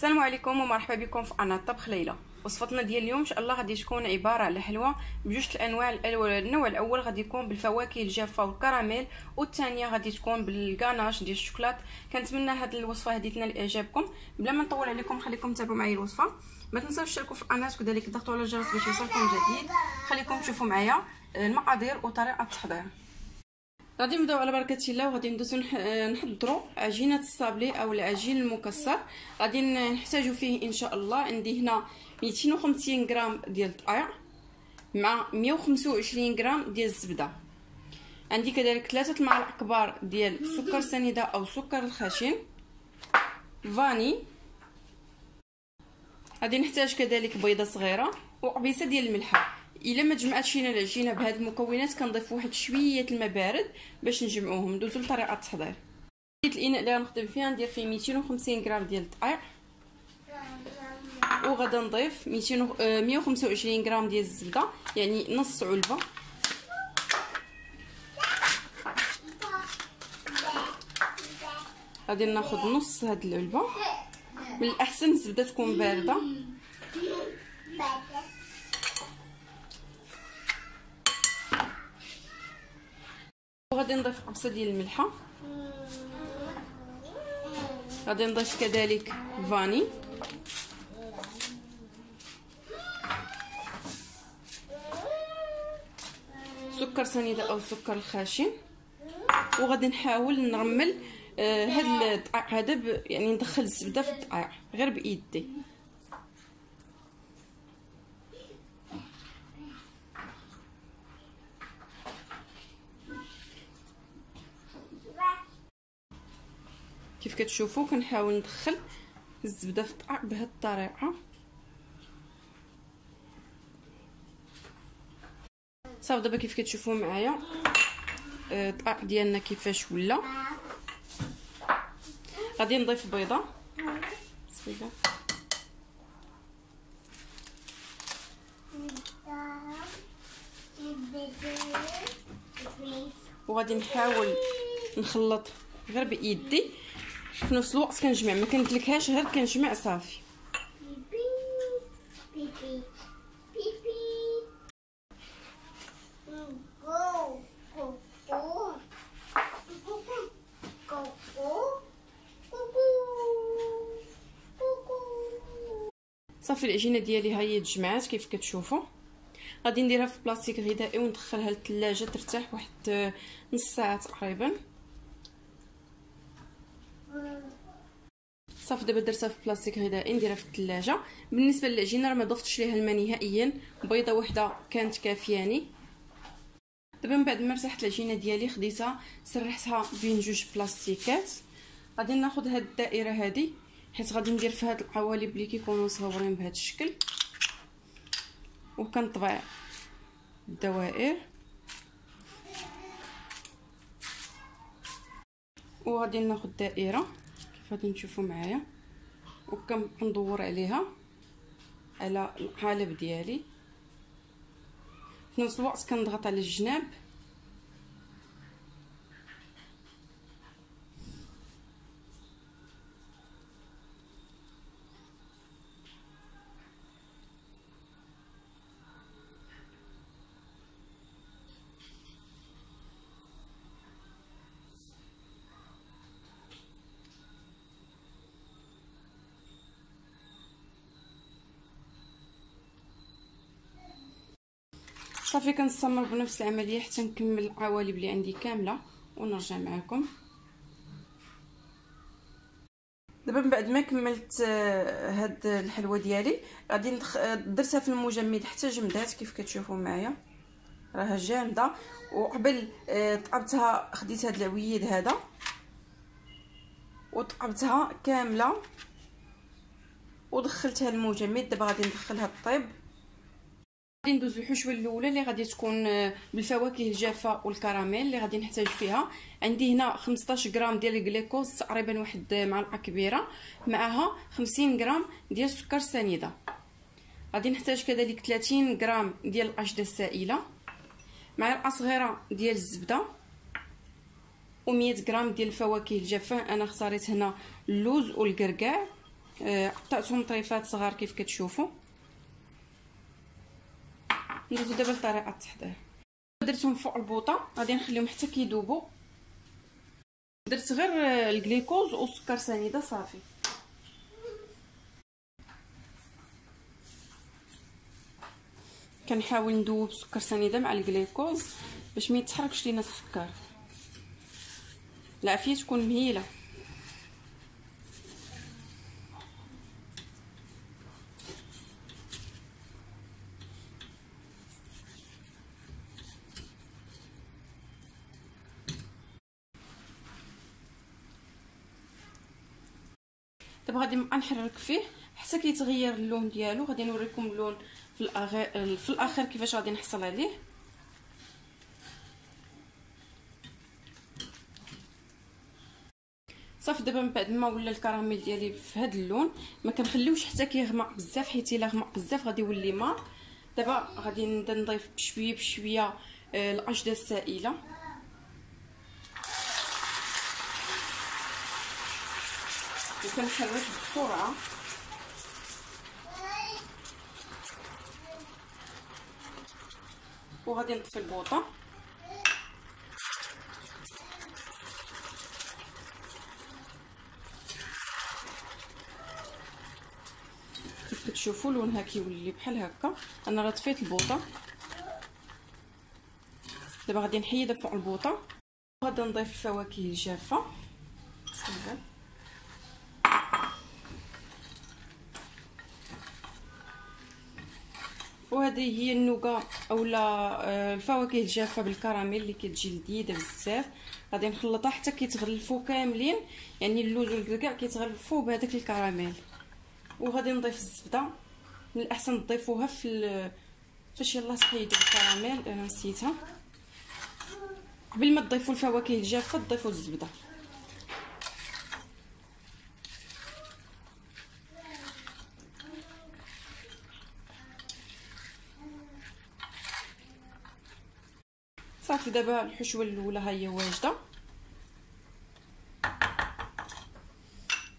السلام عليكم ومرحبا بكم في قناه طبخ ليلى. وصفتنا ديال اليوم ان شاء الله غادي تكون عباره على حلوه بجوج الانواع. النوع الاول غادي يكون بالفواكه الجافه والكراميل، والثانيه غادي تكون بالكاناش ديال الشوكولات. كنتمنى هذه الوصفه هذه تنال اعجابكم. بلا ما نطول عليكم خليكم تابعوا معايا الوصفه. ما تنساوش تشتركوا في القناه وكذلك تضغطوا على الجرس باش يوصلكم جديد. خليكم تشوفوا معايا المقادير وطريقه التحضير. غادي نبداو على بركه الله وغادي ندوزو نحضروا عجينه الصابلي او العجين المكسر. غادي نحتاجو فيه ان شاء الله عندي هنا 250 غرام ديال الدقيق مع 125 غرام ديال الزبده. عندي كذلك 3 معالق كبار ديال سكر سنيده او سكر الخشن، فاني. غادي نحتاج كذلك بيضه صغيره وقبيصه ديال الملح. الا ما تجمعاتش لينا العجينه بهاد المكونات كنضيف واحد شويه الماء بارد باش نجمعوهم. ندوزو لطريقه التحضير. ديت الاناء اللي غنخدم فيها ندير فيه 250 غرام ديال الدقيق، وغادي نضيف 125 غرام ديال الزبده، يعني نص علبه. غادي ناخذ نص هاد العلبه، من الاحسن الزبده تكون بارده. غادي نضيف قبصه ديال الملحه، غادي نضيف كذلك فاني، سكر سنيده او سكر الخشن. وغادي نحاول نرمل هاد الدقيق هذا، يعني ندخل الزبده في الدقيق غير بايدي. كيف كتشوفوا كنحاول ندخل الزبده في الدقيق بهذه الطريقه. صافي دابا كيف كتشوفوا معايا الدقيق ديالنا كيفاش ولا. غادي نضيف بيضه، بسم الله. وغادي نحاول نخلط غير بيدي في نفس الوقت كنجمع، ما كندلكهاش غير كنجمع صافي. صافي العجينه ديالي ها هي تجمعات كيف كتشوفوا. غادي نديرها في بلاستيك غذائي وندخلها للثلاجه ترتاح واحد نص ساعه تقريبا. صافي دابا درتها في بلاستيك غذائي نديرها في الثلاجه. بالنسبه للعجينه راه ما ضفتش ليها الماء نهائيا، بيضه وحده كانت كافياني. دابا من بعد ما رتحت العجينه ديالي خديتها سرحتها بين جوج بلاستيكات. غادي ناخذ هاد الدائره هادي حيت غادي ندير في هاد القوالب اللي كيكونوا مصورين بهاد الشكل، وكنطبع الدوائر. وغادي ناخذ دائره كيف غادي نشوفوا معايا وكندور عليها على القالب ديالي. في نفس الوقت كنضغط على الجناب. صافي كنستمر بنفس العمليه حتى نكمل القوالب اللي عندي كامله ونرجع معكم. دابا من بعد ما كملت هاد الحلوه ديالي غادي درتها في المجمد حتى جمدات كيف كتشوفوا معايا راها جامده. وقبل طعبتها خديت هاد العويد هذا وطعبتها كامله ودخلتها المجمد. دابا غادي ندخلها الطيب. غادي ندوزو الحشوه الاولى اللي غادي تكون بالفواكه الجافه والكراميل. اللي غادي نحتاج فيها عندي هنا 15 غرام ديال الجليكوز، تقريبا واحد معلقه كبيره، معها 50 غرام ديال السكر السنيده. غادي نحتاج كذلك 30 غرام ديال القشده السائله، معلقه صغيره ديال الزبده، و100 غرام ديال الفواكه الجافه. انا اختاريت هنا اللوز والكركاع. قطعتهم طريفات صغار كيف كتشوفوا. ندوزو دابا لطريقه التحضير. درتهم فوق البوطه غادي نخليهم حتى كيذوبوا. درت غير الجليكوز والسكر سنيده صافي. كنحاول ندوب السكر سنيده مع الجليكوز باش ما يتحركش لينا السكر، العافيه تكون مهيله. دابا غادي نبقى نحرك فيه حتى كيتغير اللون ديالو. غادي نوريكم اللون في الاخر كيفاش غادي نحصل عليه. صافي دابا من بعد ما ولا الكراميل ديالي في هذا اللون ما كنخليوش حتى كيغمق بزاف، حيت الا غمق بزاف غادي يولي مار. دابا غادي نبدا نضيف بشويه بشويه القشده السائله. وكنحرك بسرعه وغادي نطفي البوطه. كيف كتشوفوا لونها كيولي بحال هكا. انا راه طفيت البوطه. دابا غادي نحيدها فوق البوطه وغادي نضيف الفواكه الجافه. وهذه هي النوكا اولا الفواكه الجافه بالكراميل اللي كتجي لذيذه بزاف. غادي نخلطها حتى كيتغلفوا كاملين، يعني اللوز والكركاع كيتغلفوا بهذاك الكراميل. وغادي نضيف الزبده، من الاحسن تضيفوها فاش يلاه تحيدوا الكراميل. انا نسيتها، قبل ما تضيفوا الفواكه الجافه تضيفوا الزبده. صافي دابا الحشوه الاولى ها هي واجده.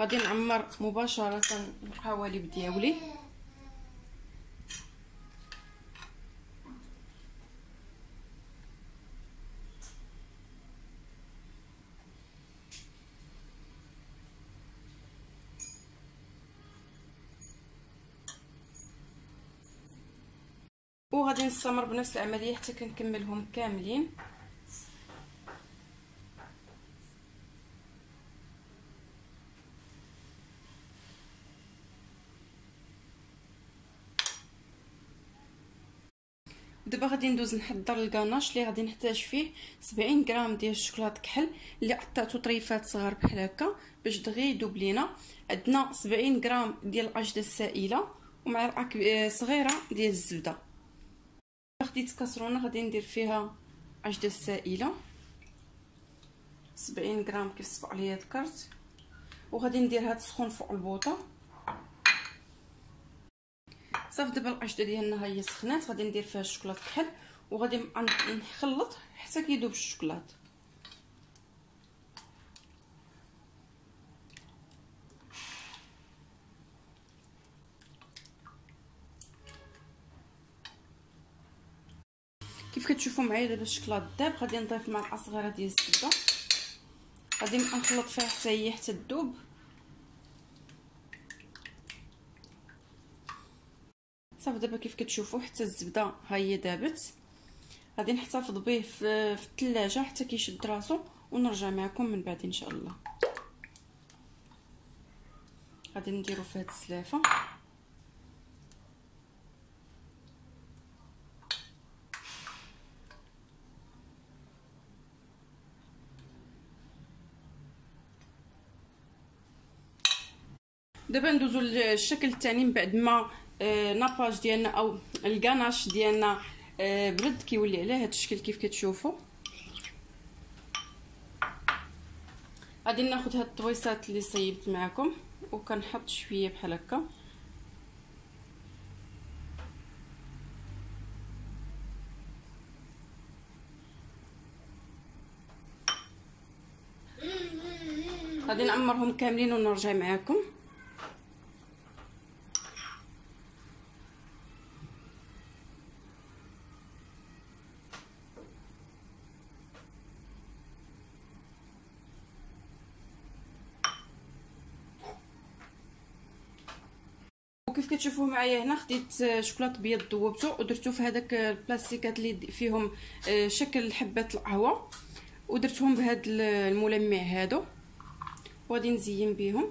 غادي نعمر مباشره القوالب ديالي. وغادي نستمر بنفس العمليه حتى كنكملهم كاملين. دابا غادي ندوز نحضر الكاناش اللي غادي نحتاج فيه 70 غرام ديال الشوكولاط كحل اللي قطعته طريفات صغار بحال هكا باش دغيا يذوب لينا. عندنا 70 غرام ديال العجده السائله ومعلقه صغيره ديال الزبده. خديت كاسرونه غادي ندير فيها عجده السائله 70 غرام كيف سبق ليا ذكرت، وغادي نديرها تسخن فوق البوطه. صافي دابا العجده ديالنا ها هي سخنات. غادي ندير فيها الشوكولاط كحل وغادي نخلط حتى كيذوب الشوكولاط. كيف كتشوفوا معايا دابا الشوكولاط داب. غادي نضيف معلقه صغيره ديال الزبده، غادي نخلط فيها حتى هي حتى تذوب. صافي دابا كيف كتشوفوا حتى الزبده ها هي دابت. غادي نحتفظ به في الثلاجه حتى كيشد راسو ونرجع معكم من بعد ان شاء الله. غادي نديروا في هاد السلافه. دابا ندوزو للشكل الثاني من بعد ما ناباج ديالنا او الكاناش ديالنا برد. كيولي على هذا الشكل كيف كتشوفوا. غادي ناخذ هاد الطويصات اللي صيبت معكم وكنحط شويه بحال هكا. غادي نعمرهم كاملين ونرجع معكم. كيف كتشوفوه معايا هنا خديت شوكولاط ابيض ذوبته ودرتو في هذاك البلاستيكات اللي فيهم شكل حبات القهوه ودرتهم بهذا الملمع هادو وغادي نزين بهم.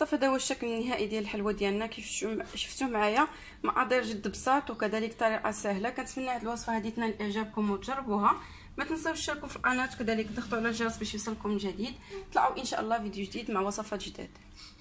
صافي هذا هو الشكل النهائي ديال الحلوه ديالنا كيف شفتوا معايا، مقادير جد بساط وكذلك طريقه سهله. كنتمنى هذه الوصفه هذه تنال اعجابكم وتجربوها. ما تنساوش تشاركوا في القناه وكذلك تضغطوا على الجرس باش يوصلكم الجديد. طلعوا ان شاء الله فيديو جديد مع وصفات جداد.